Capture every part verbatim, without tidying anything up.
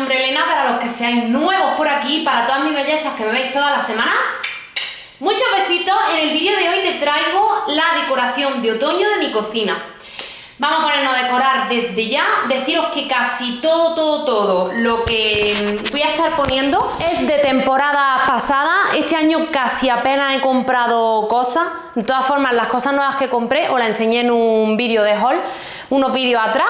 nombre Elena, para los que seáis nuevos por aquí, para todas mis bellezas que me veis toda la semana. Muchos besitos. En el vídeo de hoy te traigo la decoración de otoño de mi cocina. Vamos a ponernos a decorar desde ya. Deciros que casi todo, todo, todo lo que voy a estar poniendo es de temporada pasada. Este año casi apenas he comprado cosas. De todas formas, las cosas nuevas que compré os las enseñé en un vídeo de haul, unos vídeos atrás.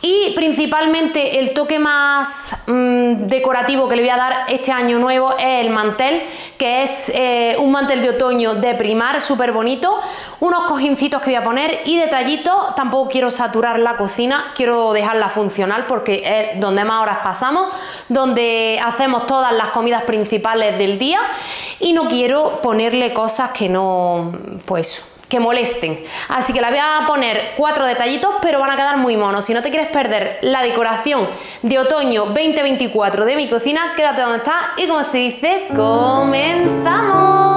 Y principalmente el toque más mmm, decorativo que le voy a dar este año nuevo es el mantel, que es eh, un mantel de otoño de Primark, súper bonito. Unos cojincitos que voy a poner y detallitos. Tampoco quiero saturar la cocina, quiero dejarla funcional porque es donde más horas pasamos, donde hacemos todas las comidas principales del día, y no quiero ponerle cosas que no, pues, que molesten. Así que la voy a poner cuatro detallitos, pero van a quedar muy monos. Si no te quieres perder la decoración de otoño veinte veinticuatro de mi cocina, quédate donde está y, como se dice, comenzamos.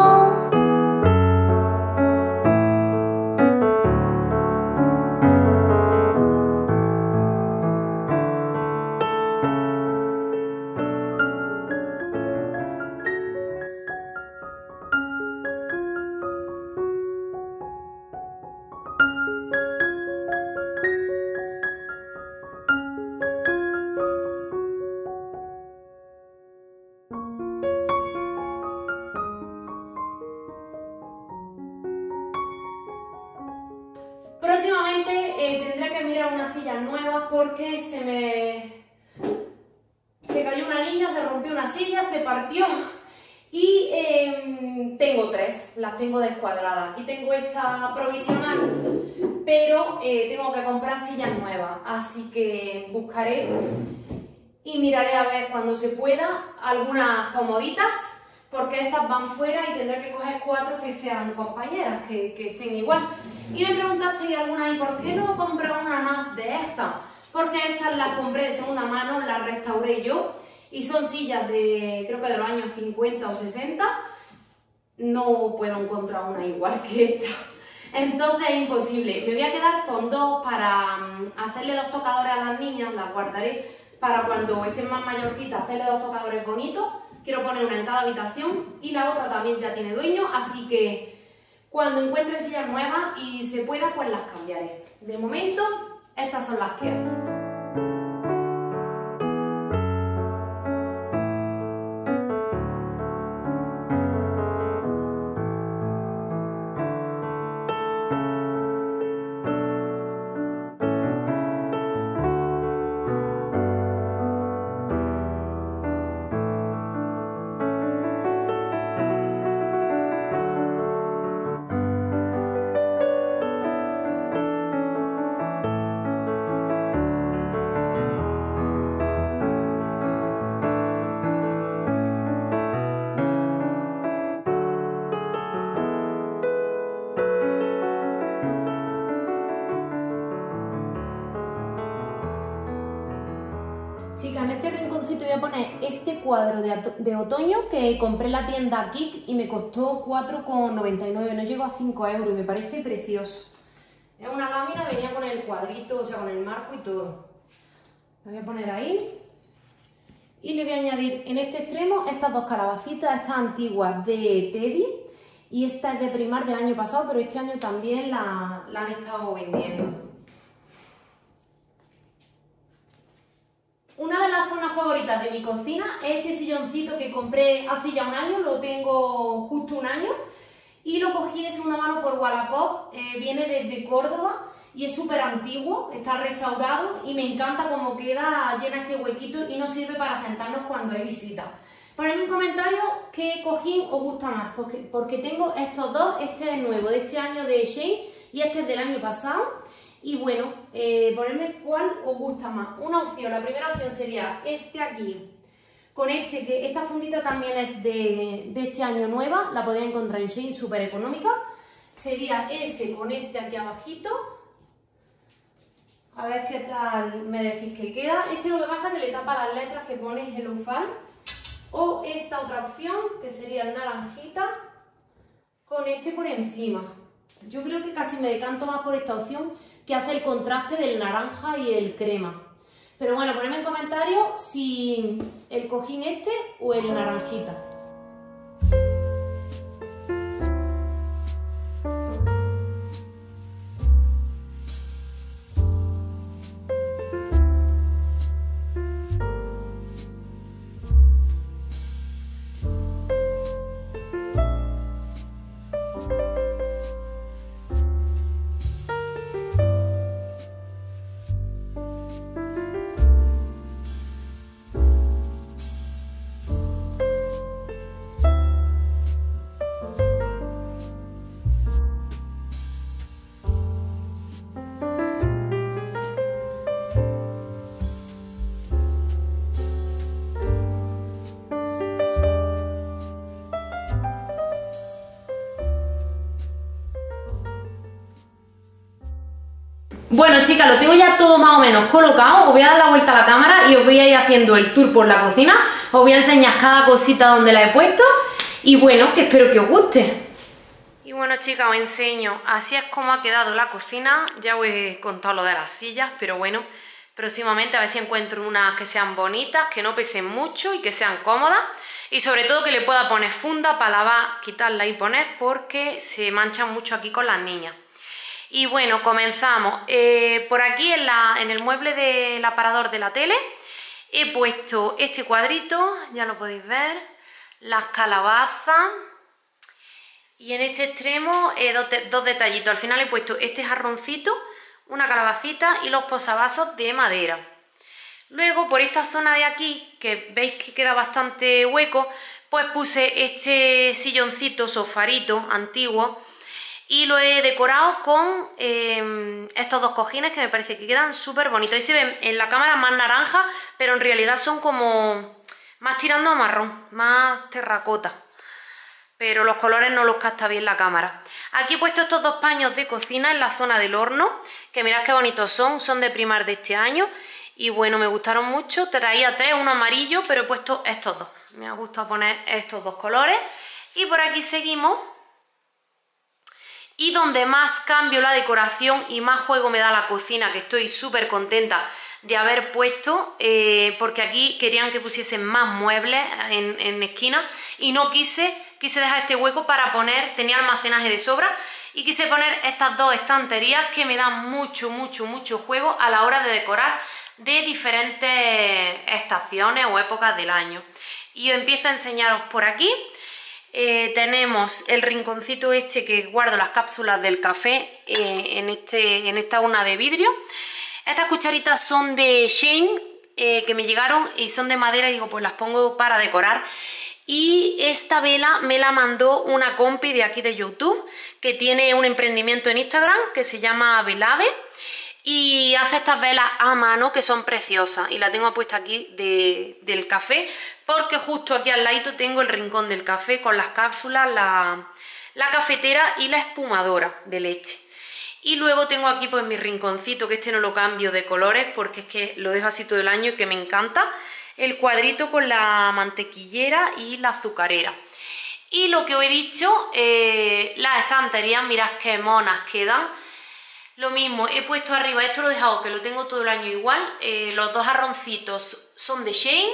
Próximamente eh, tendré que mirar una silla nueva porque se me... se cayó una niña, se rompió una silla, se partió, y eh, tengo tres, las tengo descuadradas. Y tengo esta provisional, pero eh, tengo que comprar sillas nuevas, así que buscaré y miraré a ver cuando se pueda algunas comoditas, porque estas van fuera y tendré que coger cuatro que sean compañeras, que, que estén igual. Y me preguntasteis alguna, ¿y por qué no compré una más de estas? Porque estas las compré de segunda mano, las restauré yo, y son sillas de, creo que de los años cincuenta o sesenta. No puedo encontrar una igual que esta, entonces es imposible. Me voy a quedar con dos para hacerle dos tocadores a las niñas, las guardaré para cuando estén más mayorcitas, hacerle dos tocadores bonitos. Quiero poner una en cada habitación y la otra también ya tiene dueño, así que cuando encuentre sillas nuevas y se pueda, pues las cambiaré. De momento, estas son las que hay. Chicas, en este rinconcito voy a poner este cuadro de, de otoño que compré en la tienda Kik y me costó cuatro con noventa y nueve, no llegó a cinco euros, y me parece precioso. Es una lámina, venía con el cuadrito, o sea, con el marco y todo. Lo voy a poner ahí. Y le voy a añadir en este extremo estas dos calabacitas, estas antiguas de Teddy, y esta es de Primark del año pasado, pero este año también la, la han estado vendiendo. Una de las zonas favoritas de mi cocina es este silloncito que compré hace ya un año, lo tengo justo un año, y lo cogí de segunda mano por Wallapop, eh, viene desde Córdoba y es súper antiguo, está restaurado y me encanta cómo queda, llena este huequito y nos sirve para sentarnos cuando hay visitas. Ponedme en comentarios qué cojín os gusta más, porque, porque tengo estos dos, este es nuevo, de este año de Shein, y este es del año pasado. Y bueno, eh, ponedme cuál os gusta más. Una opción, la primera opción sería este aquí, con este, que esta fundita también es de, de este año nueva, la podéis encontrar en Shein, súper económica. Sería ese con este aquí abajito. A ver qué tal me decís que queda. Este lo que pasa es que le tapa las letras que pone Hello Fan. O esta otra opción, que sería el naranjita, con este por encima. Yo creo que casi me decanto más por esta opción, que hace el contraste del naranja y el crema. Pero bueno, ponedme en comentarios si el cojín este o el naranjita. Bueno, chicas, lo tengo ya todo más o menos colocado. Os voy a dar la vuelta a la cámara y os voy a ir haciendo el tour por la cocina. Os voy a enseñar cada cosita donde la he puesto. Y bueno, que espero que os guste. Y bueno, chicas, os enseño. Así es como ha quedado la cocina. Ya os he contado lo de las sillas, pero bueno, próximamente a ver si encuentro unas que sean bonitas, que no pesen mucho y que sean cómodas. Y sobre todo que le pueda poner funda para lavar, quitarla y poner, porque se manchan mucho aquí con las niñas. Y bueno, comenzamos. Eh, por aquí en, la, en el mueble del aparador de la tele he puesto este cuadrito, ya lo podéis ver, las calabazas y en este extremo eh, dos, dos detallitos. Al final he puesto este jarroncito, una calabacita y los posavasos de madera. Luego por esta zona de aquí, que veis que queda bastante hueco, pues puse este silloncito, sofarito antiguo. Y lo he decorado con eh, estos dos cojines que me parece que quedan súper bonitos. Ahí se ven en la cámara más naranja, pero en realidad son como más tirando a marrón, más terracota. Pero los colores no los capta bien la cámara. Aquí he puesto estos dos paños de cocina en la zona del horno, que mirad qué bonitos son, son de Primark de este año. Y bueno, me gustaron mucho, traía tres, uno amarillo, pero he puesto estos dos. Me ha gustado poner estos dos colores. Y por aquí seguimos. Y donde más cambio la decoración y más juego me da la cocina, que estoy súper contenta de haber puesto, eh, porque aquí querían que pusiesen más muebles en, en esquina y no quise, quise dejar este hueco para poner, tenía almacenaje de sobra y quise poner estas dos estanterías que me dan mucho, mucho, mucho juego a la hora de decorar de diferentes estaciones o épocas del año. Y os empiezo a enseñaros por aquí. Eh, tenemos el rinconcito este que guardo las cápsulas del café eh, en, este, en esta urna de vidrio. Estas cucharitas son de Shein, eh, que me llegaron y son de madera y digo, pues las pongo para decorar. Y esta vela me la mandó una compi de aquí de YouTube, que tiene un emprendimiento en Instagram que se llama Velave y hace estas velas a mano que son preciosas. Y la tengo puesta aquí de, del café, porque justo aquí al ladito tengo el rincón del café con las cápsulas, la, la cafetera y la espumadora de leche. Y luego tengo aquí pues mi rinconcito, que este no lo cambio de colores porque es que lo dejo así todo el año y que me encanta. El cuadrito con la mantequillera y la azucarera. Y lo que os he dicho, eh, las estanterías, mirad qué monas quedan. Lo mismo, he puesto arriba, esto lo he dejado que lo tengo todo el año igual, eh, los dos jarroncitos son de Shein,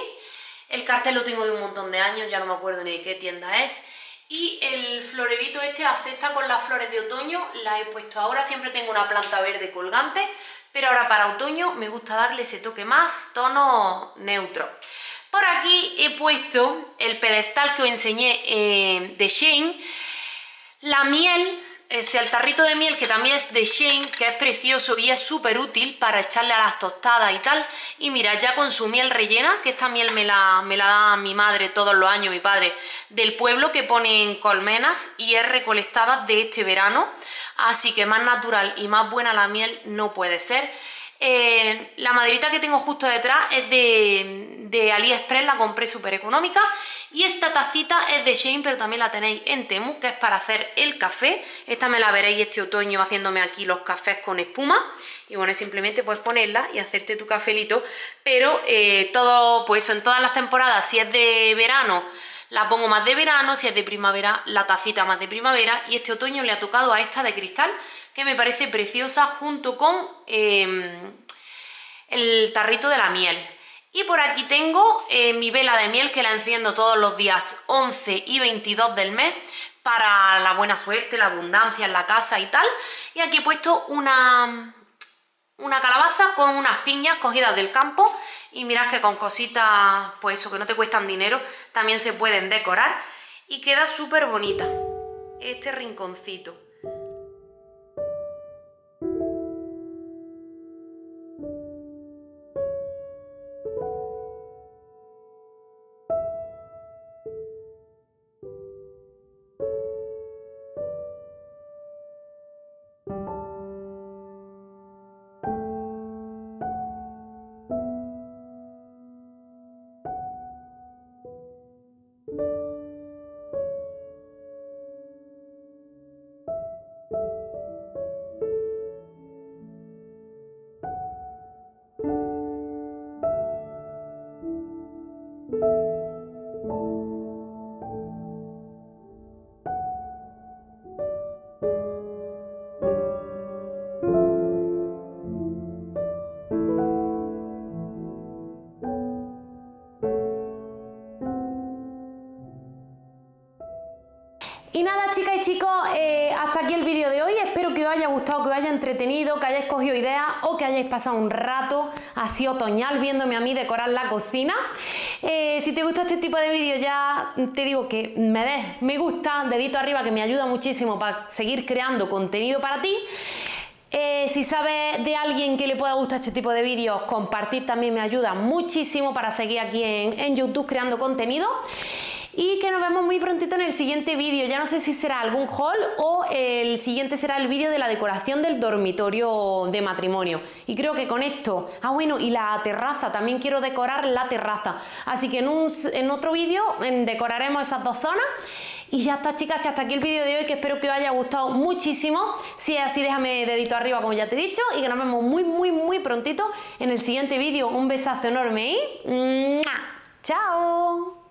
el cartel lo tengo de un montón de años, ya no me acuerdo ni de qué tienda es, y el florerito este, la cesta con las flores de otoño, la he puesto ahora, siempre tengo una planta verde colgante, pero ahora para otoño me gusta darle ese toque más, tono neutro. Por aquí he puesto el pedestal que os enseñé eh, de Shein, la miel, ese altarrito de miel que también es de Shein, que es precioso y es súper útil para echarle a las tostadas y tal. Y mirad, ya con su miel rellena, que esta miel me la, me la da mi madre todos los años, mi padre, del pueblo, que pone en colmenas y es recolectada de este verano. Así que más natural y más buena la miel no puede ser. Eh, la maderita que tengo justo detrás es de, de Aliexpress, la compré súper económica. Y esta tacita es de Shein, pero también la tenéis en Temu, que es para hacer el café. Esta me la veréis este otoño haciéndome aquí los cafés con espuma. Y bueno, simplemente puedes ponerla y hacerte tu cafelito. Pero eh, todo, pues en todas las temporadas, si es de verano, la pongo más de verano. Si es de primavera, la tacita más de primavera. Y este otoño le ha tocado a esta de cristal, que me parece preciosa junto con eh, el tarrito de la miel. Y por aquí tengo eh, mi vela de miel, que la enciendo todos los días once y veintidós del mes, para la buena suerte, la abundancia en la casa y tal. Y aquí he puesto una, una calabaza con unas piñas cogidas del campo. Y mirad que con cositas, pues eso, que no te cuestan dinero, también se pueden decorar. Y queda súper bonita este rinconcito. Y nada, chicas y chicos, eh, hasta aquí el vídeo de hoy. Espero que os haya gustado, que os haya entretenido, que hayáis cogido ideas o que hayáis pasado un rato así otoñal viéndome a mí decorar la cocina. Eh, si te gusta este tipo de vídeos, ya te digo que me des me gusta, dedito arriba, que me ayuda muchísimo para seguir creando contenido para ti. Eh, si sabes de alguien que le pueda gustar este tipo de vídeos, compartir también me ayuda muchísimo para seguir aquí en, en YouTube creando contenido. Y que nos vemos muy prontito en el siguiente vídeo. Ya no sé si será algún haul o el siguiente será el vídeo de la decoración del dormitorio de matrimonio. Y creo que con esto... Ah, bueno, y la terraza. También quiero decorar la terraza. Así que en, un, en otro vídeo decoraremos esas dos zonas. Y ya está, chicas, que hasta aquí el vídeo de hoy, que espero que os haya gustado muchísimo. Si es así, déjame dedito arriba, como ya te he dicho, y que nos vemos muy, muy, muy prontito en el siguiente vídeo. Un besazo enorme y... ¡mua! ¡Chao!